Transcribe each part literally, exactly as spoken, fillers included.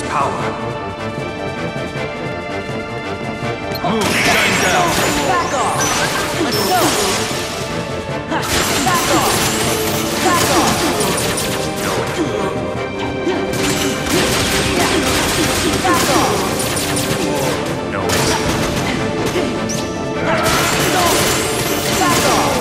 its power. Move, shine down! Back off! Let's go! Back off! Back off! Back off! No. Back off! Back off!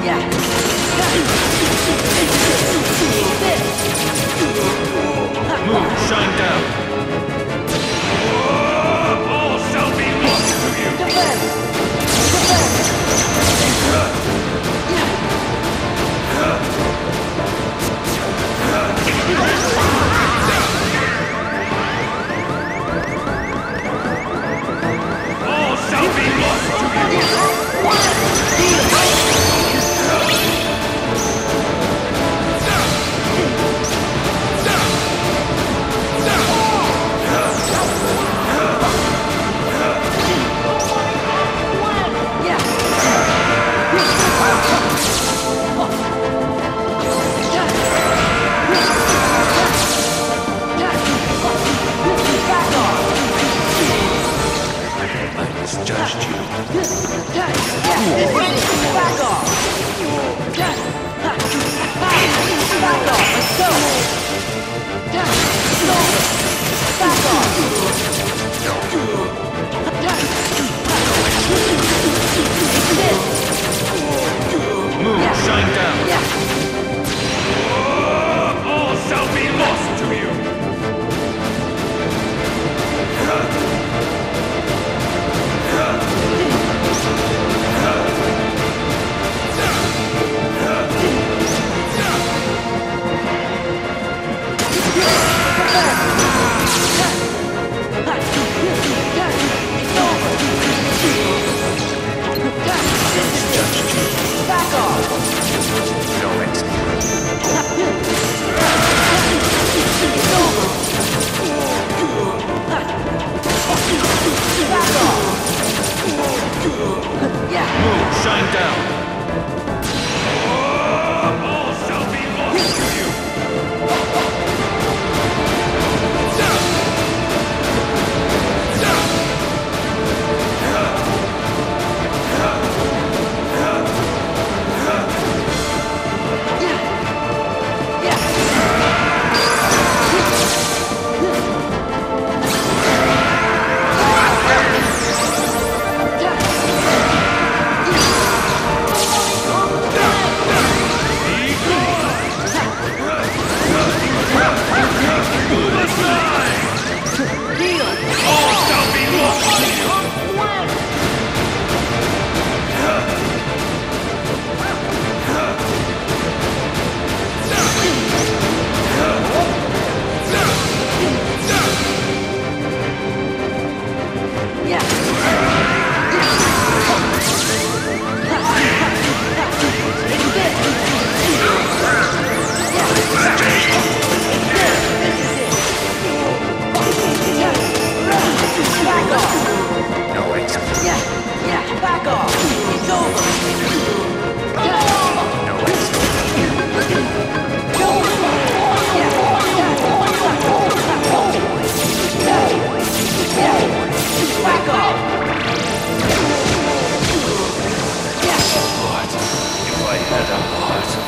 Yeah. Move, shine down. All shall be lost to you. Defend. Defend. I'll be lost to you! Judged you. Back off! Back off! Let's go! Back off! Move, shine down! Yeah. All shall be lost to you! Back off! No excuse. It's over! Back off! Yeah. Move, shine down! All shall be lost to you! What? If I had a heart...